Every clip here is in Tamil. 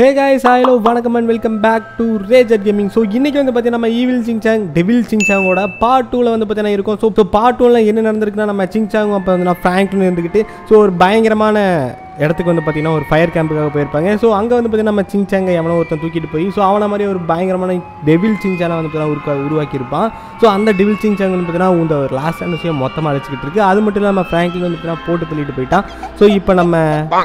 Hey guys, hi, hello, welcome and welcome back to Rage Art Gaming. So இன்னைக்கு வந்து பாத்தீங்கன்னா நம்ம Evil Shinchan, Devil Shinchan ஓட part 2 ல வந்து பாத்தீங்கன்னா இருக்கும். So part 2 ல என்ன நடந்துருக்குன்னா நம்ம Shinchan அப்ப வந்து Franklin இருந்துகிட்டு so ஒரு பயங்கரமான இடத்துக்கு வந்து பாத்தீங்கன்னா ஒரு ஃபயர் கேம்புக்காக போயிருப்பாங்க. சோ அங்க வந்து பாத்தீங்கன்னா நம்ம Shinchan எவனோ ஒருத்தன் தூக்கிட்டு போய் சோ அவன மாதிரி ஒரு பயங்கரமான Devil Shinchan வந்து பாத்தீங்கன்னா உருவாக்கி இருப்பான். சோ அந்த Devil Shinchan வந்து பாத்தீங்கன்னா அந்த லாஸ்ட் அனுசியம் மொத்தமா அடிச்சிட்டு இருக்கு. அது மட்டும் இல்லாம Franklin வந்து பாத்தீங்கன்னா போட்டு தள்ளிட்டு போயிட்டான். சோ இப்போ நம்ம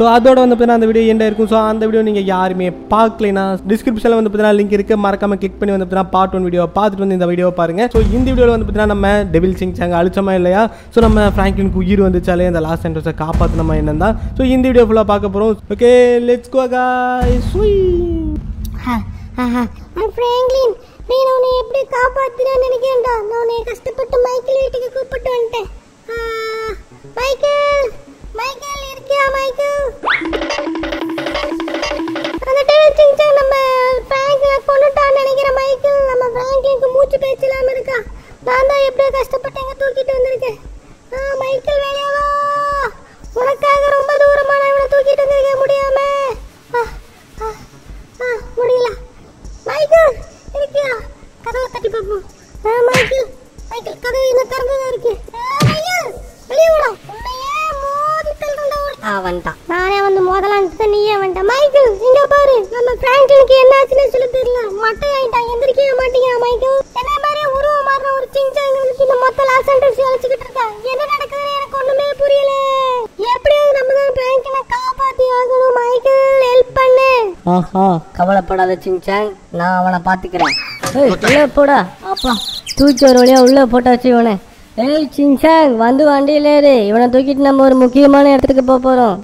சோ அதோட வந்து பாத்தீங்கன்னா அந்த வீடியோ எண்ட் ஆயிருக்கும். சோ அந்த வீடியோ நீங்க யாருமே பார்க்கலைனா டிஸ்கிரிப்ஷன்ல வந்து பாத்தீங்கன்னா லிங்க் இருக்கு. மறக்காம கிளிக் பண்ணி வந்து பாத்தீங்கன்னா பார்ட் 1 வீடியோ பார்த்துட்டு வந்து இந்த வீடியோ பாருங்க. சோ இந்த வீடியோல வந்து பாத்தீங்கன்னா நம்ம Devil Shinchan அழிச்சமா இல்லையா? சோ நம்ம Franklin உயிர் வந்துச்சாலே அந்த லாஸ்ட் அனுசிய காப்பாத்துனமா என்னன்னா சோ இந்த வீடியோ full-ஆ பார்க்க போறோம். Okay, let's go guys. I'm Franklin. நான் உன்னை எப்படி காப்பாத்துறேன்னு நினைக்கிறேன்டா. நான் உன்னை கஷ்டப்பட்டு மைக்கேல் வீட்டுக்கு கூப்பிட்டு வந்துட்டேன். மைக்கேல், மைக்கேல் இருக்கியா மைக்கேல்? அந்த டெவில் சிங்சான் நம்ம Franklin-ஐ கொன்னுட்டான்னு நினைக்கிறேன் மைக்கேல். நம்ம Franklin-க்கு மூச்சு பேச்சலாம் இருக்கா. நான் தான் எப்படியோ கஷ்டப்பட்டு எங்க தூக்கிட்டு வந்திருக்கேன். மைக்கேல் வெளிய வா. உனக்காக ரொம்ப தூரமான இவனை தூக்கிட்டு வந்திருக்க முடியாம முடியல. மைக்கேல் இருக்கியா? கதவை தட்டி பார்ப்போம். மைக்கேல், மைக்கேல் கதவை இன்னும் திறந்துதான் இருக்கு. வெளியே விடும். உன்னையே மோதிக்கல் இருந்தவன் அவன்தான். நானே வந்து மோதலான்னு நீயே வந்துட்டேன். மைக்கேல் இங்க பாரு, நம்ம Franklin-க்கு என்ன ஆச்சுன்னு சொல்லி தெரியல. மட்டை ஆயிட்டான், எந்திரிக்கவே மாட்டேங்கிறா. மைக்கேல் என்ன மாதிரி உருவ மாறுற ஒரு சிங்சான் இந்த மொத்த லாஸ் அண்டர்ஸ் அழைச்சிக்கிட்டு இருக்கா. என்ன நடக்குது எனக்கு ஒண்ணுமே புரியல. எப்படியாவது நம்ம தான் Franklin-ஐ காப்பாத்தி ஆகணும். மைக்கேல் ஹெல்ப் பண்ணு. ஆஹா, கவலைப்படாத சிங்சான், நான் அவனை பாத்துக்கிறேன். உள்ள போடா அப்பா, தூக்கி ஒரு வழியா உள்ள போட்டாச்சு இவனை. ஏய் சிங்சான், வந்து வண்டியில ஏறு. இவனை தூக்கிட்டு நம்ம ஒரு முக்கியமான இடத்துக்கு போக போறோம்.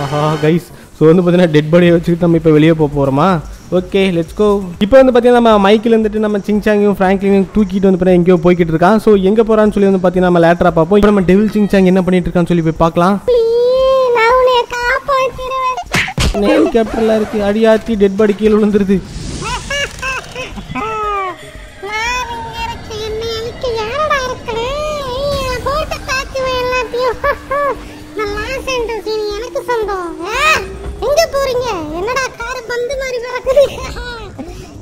ஆஹா கைஸ், ஸோ வந்து பார்த்தீங்கன்னா டெட் பாடியை வச்சுக்கிட்டு நம்ம இப்போ வெளியே போக போகிறோமா? Okay, let's go. இப்போ வந்து பார்த்தீங்கன்னா நம்ம மைக்கேல் வந்துட்டு நம்ம Shinchan-ஐயும் Franklin-ஐயும் தூக்கிட்டு வந்து பார்த்தீங்கன்னா எங்கேயோ போய்கிட்டு இருக்கான். ஸோ எங்கே போகிறான்னு சொல்லி வந்து பார்த்தீங்கன்னா நம்ம லேட்டராக பார்ப்போம். இப்போ நம்ம Devil Shinchan என்ன பண்ணிட்டு இருக்கான்னு சொல்லி போய் பார்க்கலாம். ஹெலிகாப்டர்லாம் இருக்குது. அடியாத்தி டெட் பாடி கீழே விழுந்துருது.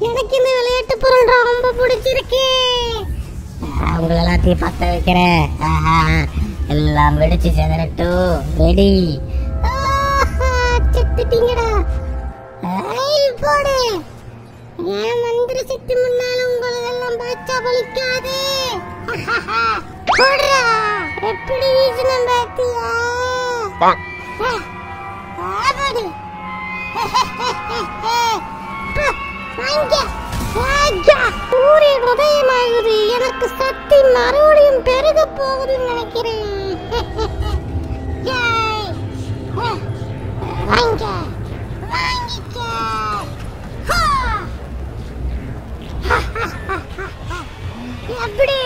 எனக்கு இந்த விளையாட்டு பொருள் ரொம்ப பிடிச்சிருக்கு. உங்களை எல்லாத்தையும் பத்த வைக்கிறேன். எல்லாம் வெடிச்சு செதறட்டும். வெடி செத்துட்டீங்கடா. போடு ஏன் மந்திர சக்தி முன்னால உங்களெல்லாம் பாச்சா பலிக்காது. போடுறா எப்படி வீசணும் பாத்தியா? போடு எனக்கு சக்தி மறுபடியும் பெருக போகுதுன்னு நினைக்கிறேன். எப்படி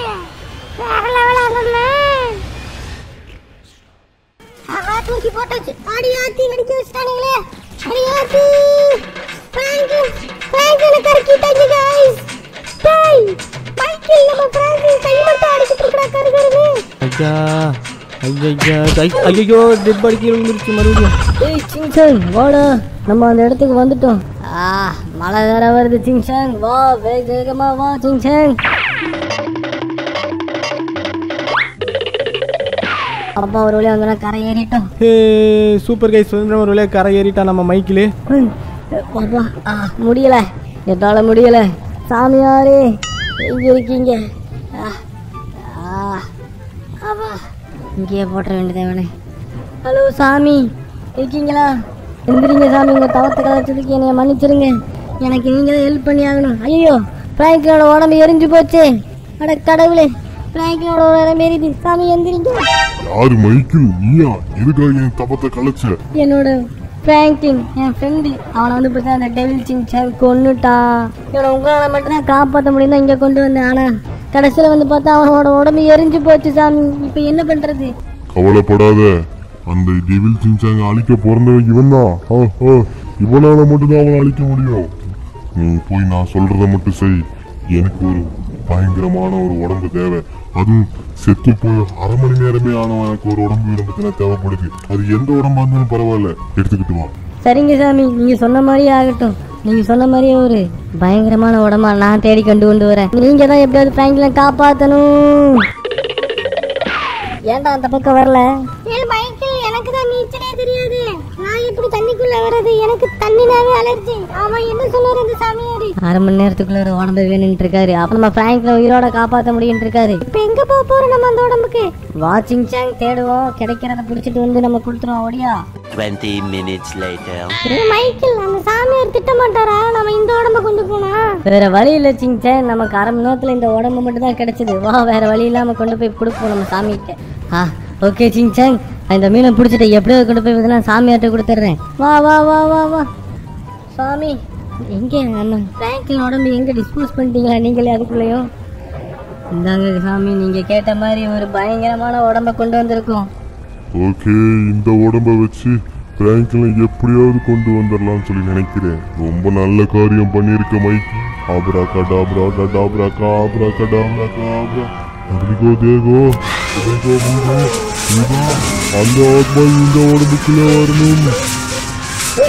தூக்கி போட்டாச்சு. ஆடி ஆத்தி நடிக்க வச்சுட்டானுங்களே. அடியாத்தி Franklin-ஐ கருக்கிட்டாங்க guys. டேய் மைக்கேல், நம்ம Franklin கை மட்டும் அடிச்சிட்டு இருக்கடா. கருகருங்க. ஐயா ஐயா guys, ஐயோ டெட் பாடி கீழ விழுந்துருச்சு மறுபடியும். ஏய் சிங்சான் வாடா, நம்ம அந்த இடத்துக்கு வந்துட்டோம். மழை வேற வருது. சிங்சான் வா, வேகமா வா சிங்சான். அப்பா ஒரு வழியா வந்து கரை ஏறிட்டோம். ஹே சூப்பர் கைஸ், சுந்தரம் ஒரு வழியா கரை ஏறிட்டா நம்ம மைக்கேல். அப்பா முடியல, என்னால முடியல. சாமியாரே எங்க இருக்கீங்க? அப்பா இங்கேயே போட்டுற வேண்டியதே. ஹலோ சாமி இருக்கீங்களா? எந்திரிங்க சாமி, உங்க தவத்தை கதைச்சிருக்கு. என்னை மன்னிச்சிருங்க, எனக்கு நீங்க தான் ஹெல்ப் பண்ணி ஆகணும். ஐயோ Franklin-ஓட உடம்பு எரிஞ்சு போச்சு. அட கடவுளே, Franklin-ஓட உடம்பு எரியுது. சாமி எந்திரிங்க. யாரு மைக்கேல்? நீயா எதுக்காக என் தப்பத்தை கலைச்ச? என்னோட Franklin என் ஃப்ரெண்டு, அவனை வந்து பார்த்தா அந்த Devil Shinchan கொன்னுட்டா. இவனை உங்களால் மட்டும்தான் காப்பாற்ற முடியும் தான் இங்கே கொண்டு வந்தேன். ஆனால் கடைசியில் வந்து பார்த்தா அவனோட உடம்பு எரிஞ்சு போச்சு சாமி. இப்போ என்ன பண்ணுறது? கவலைப்படாத, அந்த Devil Shinchan அழிக்க பிறந்தவன் இவன் தான். இவனால் மட்டும்தான் அவனை அழிக்க முடியும். நீ போய் நான் சொல்கிறத மட்டும் செய். எனக்கு ஒரு பயங்கரமான ஒரு உடம்பு தேவை. அதுவும் செத்து போய் அரை மணி நேரமே ஆனவன் எனக்கு ஒரு உடம்பு வீடு பத்தின தேவைப்படுது. அது எந்த உடம்பா இருந்தாலும் பரவாயில்ல, எடுத்துக்கிட்டுமா. சரிங்க சாமி, நீங்க சொன்ன மாதிரியே ஆகட்டும். நீங்க சொன்ன மாதிரியே ஒரு பயங்கரமான உடம்பா நான் தேடி கொண்டு வரேன். நீங்க தான் எப்படியாவது பிராங்க்லினை காப்பாத்தணும். ஏன்டா அந்த பக்கம் வரல? எனக்கு தான் நீச்சலே தெரியாது. நான் இப்படி தண்ணிக்குள்ள வர்றது எனக்கு தண்ணினாவே அலர்ஜி. அவன் என்ன சொல்லுறது சாமியாரு? அரை மணி நேரத்துக்குள்ள ஒரு உடம்பு வேணும்னு இருக்காரு. அப்ப நம்ம பிராங்க்லினை உயிரோட காப்பாற்ற முடியும் இருக்காரு. இப்ப எங்க போக போறோம்? நம்ம அந்த உடம்புக்கு வாட்சிங் சாங் தேடுவோம். கிடைக்கிறத புடிச்சிட்டு வந்து நம்ம கொடுத்துருவோம். ஓடியா? 20 minutes later. மைக்கேல், நம்ம சாமியார் திட்ட மாட்டாரா நம்ம இந்த உடம்ப கொண்டு போனா? வேற வழி இல்ல சிங்சான், நமக்கு அரை மணி நேரத்துல இந்த உடம்பு மட்டும் தான் கிடைச்சது. வா, வேற வழி இல்லாம கொண்டு போய் கொடுப்போம் நம்ம சாமிக்கு. ஓகே சிங்சான், இந்த மீனை பிடிச்சிட்டு எப்படியோ கொண்டு போய் பார்த்தீங்கன்னா சாமியார்ட்ட கொடுத்துட்றேன். வா வா வா வா வா சாமி, எங்கே அண்ணா பிராங்க்லின் உடம்பு எங்கே டிஸ்போஸ் பண்ணிட்டீங்களா நீங்களே? அதுக்குள்ளேயும் இந்தாங்க சாமி, நீங்கள் கேட்ட மாதிரி ஒரு பயங்கரமான உடம்பை கொண்டு வந்திருக்கோம். ஓகே, இந்த உடம்பை வச்சு பிராங்க்லினை எப்படியாவது கொண்டு வந்துடலாம்னு சொல்லி நினைக்கிறேன். ரொம்ப நல்ல காரியம் பண்ணியிருக்க மைக். ஆப்ரா கடாப்ரா கடாப்ரா காப்ரா கடாப்ரா காப்ரா அப்படிக்கோ தேகோ அப்படிக்கோ பூங்கோ. அந்த ஆத்மா இந்த உடம்புக்குள்ள வரணும்.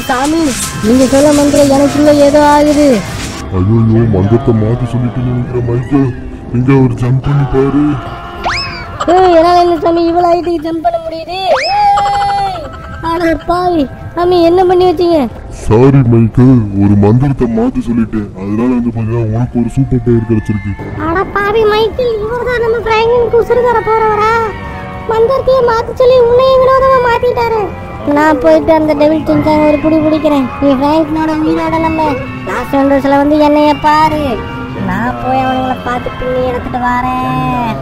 சாமி, நீங்க சொல்ல மந்திர எனக்குள்ள ஏதோ ஆகுது. ஐயோ, மந்திரத்தை மாத்தி சொல்லிட்டு நினைக்கிற மைக்கேல், இங்க ஒரு ஜம்ப் பண்ணி பாரு. என்னால என்ன சாமி இவ்வளவு ஆயிட்டு ஜம்ப் பண்ண முடியுது? ஆனா பாவி சாமி, என்ன பண்ணி வச்சீங்க? சாரி மைக்கேல், ஒரு மந்திரத்தை மாத்தி சொல்லிட்டேன். அதனால வந்து பாத்தீங்கன்னா உனக்கு ஒரு சூப்பர் பவர் கிடைச்சிருக்கு. ஆனா பாவி மைக்கேல், இவர்தான் நம்ம பிராங்க்லின் குசுறுகார போறவரா? மந்திரத்தையே மாத்தி சொல்லி உன்னைய வினோதமா மாத்திட்டாரு. நான் போயிட்டு அந்த டெவில் சின்சான் ஒரு புடி பிடிக்கிறேன். நீ பிராங்க்லினோட உயிரோட நம்ம லாஸ்ட் ஹண்ட்ரஸ்ல வந்து என்னைய பாரு. நான் போய் அவனுங்களை பார்த்து பின்னி எடுத்துட்டு வரேன்.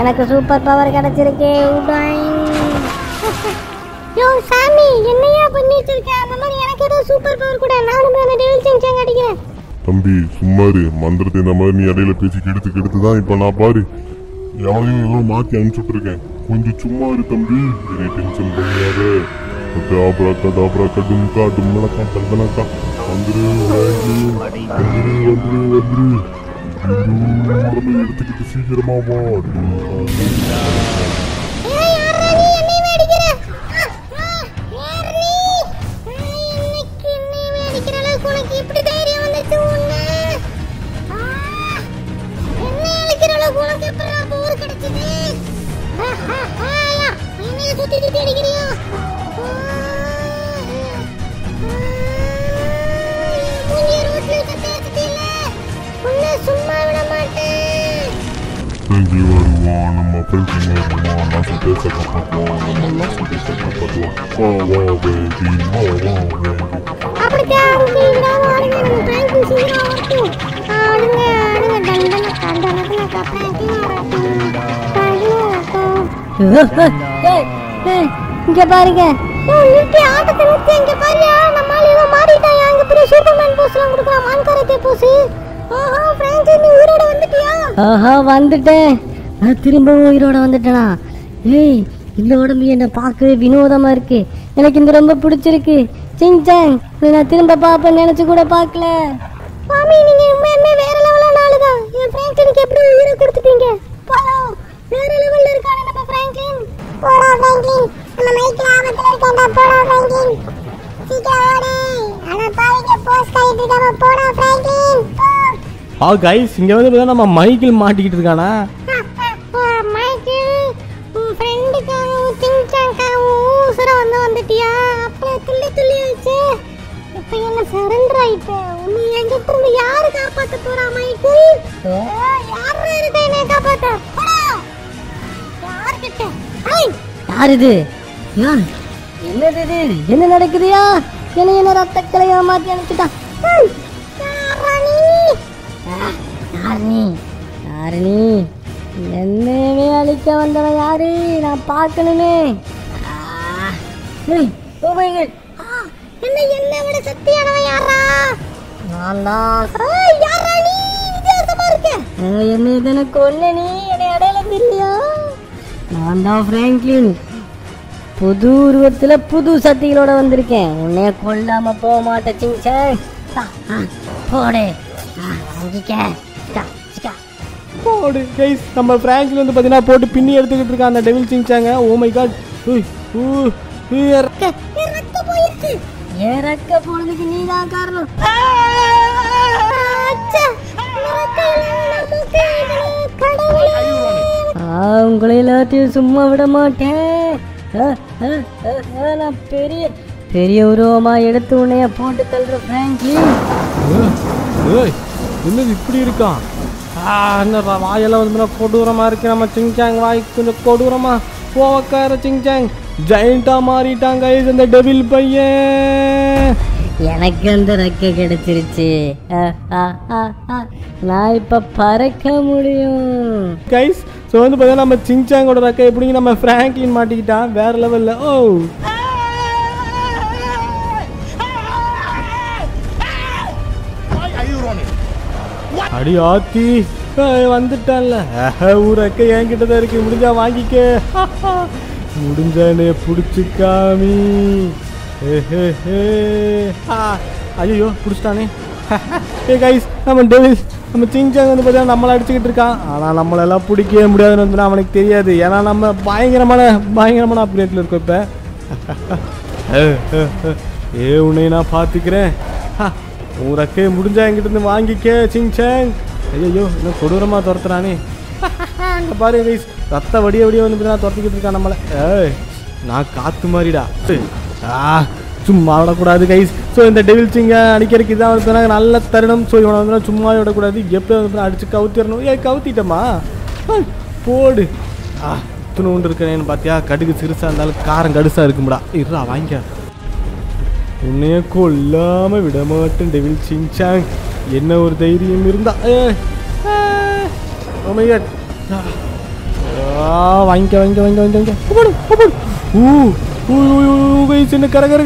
எனக்கு சூப்பர் பவர் கிடைச்சிருக்கு. யோ சாமி, என்னையா பண்ணி வச்சிருக்கேன்? அந்த மாதிரி எனக்கு ஏதோ சூப்பர் பவர் கூட. நானும் அந்த டெவில் சின்சான் அடிக்கிறேன். தம்பி சும்மாரு, மந்திரத்தை இந்த மாதிரி நீ இடையில பேசி கெடுத்துதான் இப்ப நான் பாரு யாரையும் எவ்வளோ மாற்றி அனுப்பிச்சுட்டு இருக்கேன். கொஞ்சம் சும்மா இரு தம்பி, நிறைய டென்ஷன் பண்ணியாரு. ஓகே, ஆப்ராக்கா டாப்ராக்கா டும்கா டும்மனக்கா டங்கனக்கா வந்துரு வந்துரு வந்துரு வந்துரு உடம்பு எடுத்துக்கிட்டு சீக்கிரமா வா. இங்க பாருங்க, ஆட்டத்தை நிறுத்தி இங்க பாருயா. நம்மால ஏதோ மாறிட்டாயா? அங்க பெரிய சூப்பர்மேன் போஸ் எல்லாம் கொடுக்குற மான்காரத்தை போஸ். ஆஹா பிராங்க்லின், நீ உயிரோட வந்துட்டியா? ஆஹா வந்துட்டேன். நான் திரும்பவும் உயிரோட வந்துட்டேனா? ஏய், இந்த உடம்பு என்ன பார்க்கவே வினோதமா இருக்கு. எனக்கு இந்த ரொம்ப பிடிச்சிருக்கு சிங்சான். நான் திரும்ப பாப்பேன்னு நினைச்சு கூட பார்க்கல. மாமி, நீங்க உண்மையுமே வேற லெவல்ல நாளு தான். என் பிராங்க்லினுக்கு எப்படி உயிரை கொடுத்துட்டீங்க? போலாம், வேற லெவல்ல இருக்கானே நம்ம பிராங்க்லின். போடா பிராங்க்லின், நம்ம மைக்கேல் ஆபத்துல இருக்கேன்டா. போடா பிராங்க்லின், சீக்கிரம் ஓடு. ஆனா பாருங்க போஸ் கையிட்டு இருக்காம. போடா பிராங்க்லின். ஆ கைஸ், இங்க வந்து பார்த்தா நம்ம மைக்கேல் மாட்டிக்கிட்டு இருக்கானா? என்ன நடக்குதுயா? என்ன ரத்த கலையா மாத்தி அனுப்பிட்டான்? என்னவே அழிக்க வந்தவன் யாரு? நான் பார்க்கணுமே. புது உருவத்துல புது சக்திகளோட வந்திருக்கேன். உன்னைய கொல்லாம போக மாட்டேன் சிங்சான். போடு, வாங்கிக்க. god guys நம்ம பிராங்க்ல வந்து பாத்தீனா போட்டு பின்னி எடுத்துக்கிட்டு இருக்க அந்த devil Shinchan. Oh my God ரக்க போயிடுச்சு. ஏ ரக்க போனதுக்கு நீதான் காரணம். அச்சா ரக்க நமக்கு கடவுளே உங்களை எல்லாத்தையும் சும்மா விட மாட்டேன். நான் பெரிய பெரிய உருவமா எடுத்து உன்னைய போட்டு தள்ளுற பிராங்கி. ஏய் என்ன இப்படி இருக்கான்? என்னப்பா வாயெல்லாம் வந்து கொடூரமாக இருக்கு நம்ம சின்சான். வாய் கொஞ்சம் கொடூரமாக போவக்கார சின்சான் ஜெயிண்டாக மாறிட்டாங்க இந்த டெவில் பையன். எனக்கு அந்த ரெக்க கிடைச்சிருச்சு. நான் இப்போ பறக்க முடியும் கைஸ். ஸோ வந்து பார்த்தீங்கன்னா நம்ம சின்சாங்கோட ரெக்க எப்படிங்க நம்ம ஃப்ராங்க்லின் மாட்டிக்கிட்டான் வேற லெவலில். ஓ அடி ஆத்தி வந்துட்டான்ல. ஊரக்க என்கிட்ட தான் இருக்கு, முடிஞ்சா வாங்கிக்க, முடிஞ்சானே பிடிச்சிக்காமி. ஐயோ பிடிச்சிட்டானே. ஏ கைஸ் நம்ம டெவில் நம்ம சின்சான் வந்து பார்த்தீங்கன்னா நம்மளை அடிச்சுக்கிட்டு இருக்கான். ஆனால் நம்மளெல்லாம் பிடிக்கவே முடியாதுன்னு வந்து அவனுக்கு தெரியாது. ஏன்னா நம்ம பயங்கரமான அப்கிரேட்டில் இருக்கோம் இப்போ. ஏ உன்னை நான் பார்த்துக்கிறேன், உன் ரெக்கையை முடிஞ்சா என்கிட்ட இருந்து வாங்கிக்க சின்சான். ஐயோ இன்னும் கொடூரமாக துரத்துறானே. அங்கே பாரு கைஸ் ரத்த வடிய வந்து பார்த்தீங்கன்னா துரத்திக்கிட்டு இருக்கான் நம்மளை. நான் காற்று மாதிரிடா சும்மா விடக்கூடாது கைஸ். ஸோ இந்த டெவில் சின்சான் அடிக்கிறதுக்கு இதான் வந்து நல்ல தருணம். ஸோ இவனை வந்து சும்மா விடக்கூடாது, எப்போ வந்து அடித்து கவுத்திடணும். ஏ கவுத்திட்டமா போடு. துணு ஒன்று இருக்கிறேன்னு பார்த்தியா, கடுகு சிறுசாக இருந்தாலும் காரம் கடுசாக இருக்கும்டா. இருடா வாங்கிக்க, உன்னையே கொல்லாமல் விடமாட்டேன் டெவில் சின்சான். என்ன ஒரு தைரியம் இருந்தா. வாங்கிக்க வாங்கிக்க வாங்கிக்க வாங்கிக்க. சின்ன கரகரு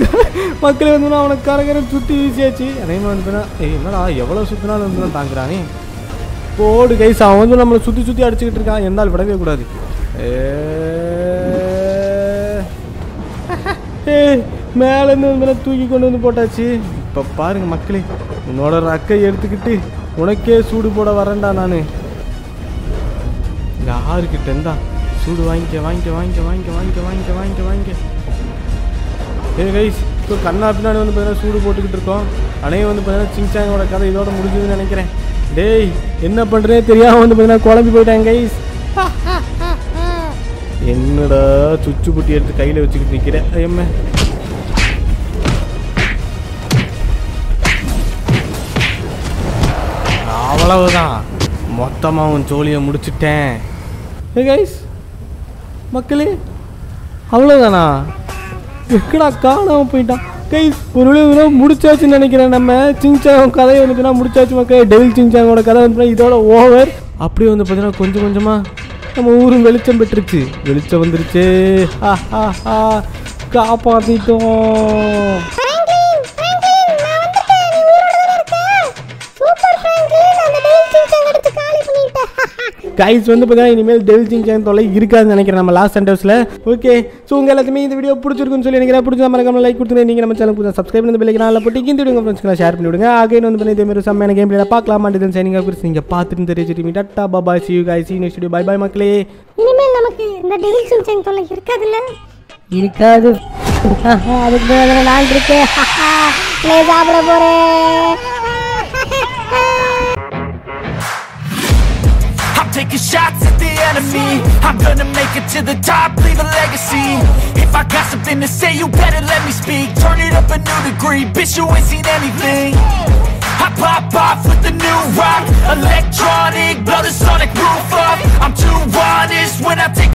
மக்களே வந்து அவனை கரகரை சுற்றி வீசியாச்சு. என்ன வந்துனா என்னடா எவ்வளோ சுற்றினாலும் வந்து தாங்குறானே. போடு கைஸ் அவன் வந்து நம்மளை சுற்றி அடிச்சுக்கிட்டு இருக்கான். என்னால் விடவே கூடாது. மேலேருந்து வந்து தூக்கி கொண்டு வந்து போட்டாச்சு. இப்போ பாருங்க மக்களே, உன்னோட ரக்கையை எடுத்துக்கிட்டு உனக்கே சூடு போட வரேன்டா நான். யாருக்கிட்டேருந்தா சூடு வாங்கிக்க வாங்கிக்க வாங்கிக்க வாங்கிக்க வாங்கிக்க வாங்கிக்க வாங்கிக்க வாங்கிக்க. ஏ கைஸ் ஸோ கண்ணா பின்னாடி வந்து பார்த்தீங்கன்னா சூடு போட்டுக்கிட்டு இருக்கோம். அனைவரும் வந்து பார்த்தீங்கன்னா சின்சாங்கோட கதை இதோட முடிஞ்சதுன்னு நினைக்கிறேன். டேய் என்ன பண்ணுறேன்னு தெரியாமல் வந்து பார்த்தீங்கன்னா குழம்பு போயிட்டாங்க கைஸ். என்னடா சுச்சு புட்டி எடுத்து கையில் வச்சுக்கிட்டு நிற்கிறேன். எம்மே அவ்வளவுதான், மொத்தமாக உன் ஜோலியை முடிச்சுட்டேன். ஏ கைஸ் மக்களே அவ்வளோதானா? எக்கடா காணாமல் போயிட்டான் கைஸ். ஒரு தூரம் முடிச்சாச்சுன்னு நினைக்கிறேன். நம்ம சின்சான் கதையை வந்துச்சுன்னா முடிச்சாச்சு மக்களே. டெவில் சின்சாங்கோட கதை வந்து இதோட ஓவர். அப்படியே வந்து பார்த்தீங்கன்னா கொஞ்சம் கொஞ்சமாக நம்ம ஊரும் வெளிச்சம் பெற்றுச்சு. வெளிச்சம் வந்துருச்சு, காப்பாற்றிட்டோம். கைஸ் வந்து பார்த்தீங்கன்னா இனிமேல் டெவில் சின்சான் தொலை இருக்காதுன்னு நினைக்கிறேன் நம்ம லாஸ்ட் சென்டர்ஸில். ஓகே ஸோ உங்கள் எல்லாத்தையுமே இந்த வீடியோ பிடிச்சிருக்குன்னு சொல்லி நினைக்கிறேன். பிடிச்சா மறக்காம லைக் கொடுத்துங்க. நீங்கள் நம்ம சேனல் புதுசாக சப்ஸ்கிரைப் பண்ணி பெல் ஐகானை போட்டு இந்த வீடியோ ஃப்ரெண்ட்ஸ்க்குலாம் ஷேர் பண்ணி விடுங்க. ஆகையின்னு வந்து பண்ணி இதேமாதிரி செம்மையான கேம் பிளேல பார்க்கலாம். மாட்டேன் சைனிங் ஆஃப் நீங்கள் பார்த்துட்டு தெரிஞ்சுட்டு tata bye see you guys in studio. Bye bye மக்களே. இனிமேல் நமக்கு இந்த டெவில் சின்சான் தொலை இருக்காதுல்ல? இருக்காது. அதுக்கு நான் இருக்கேன், நான் சாப்பிட போகிறேன். Taking shots at the enemy, I'm gonna make it to the top, leave a legacy. If I got something to say, you better let me speak. Turn it up a new degree, bitch you ain't seen anything. I pop off with the new rock, electronic, blow the sonic.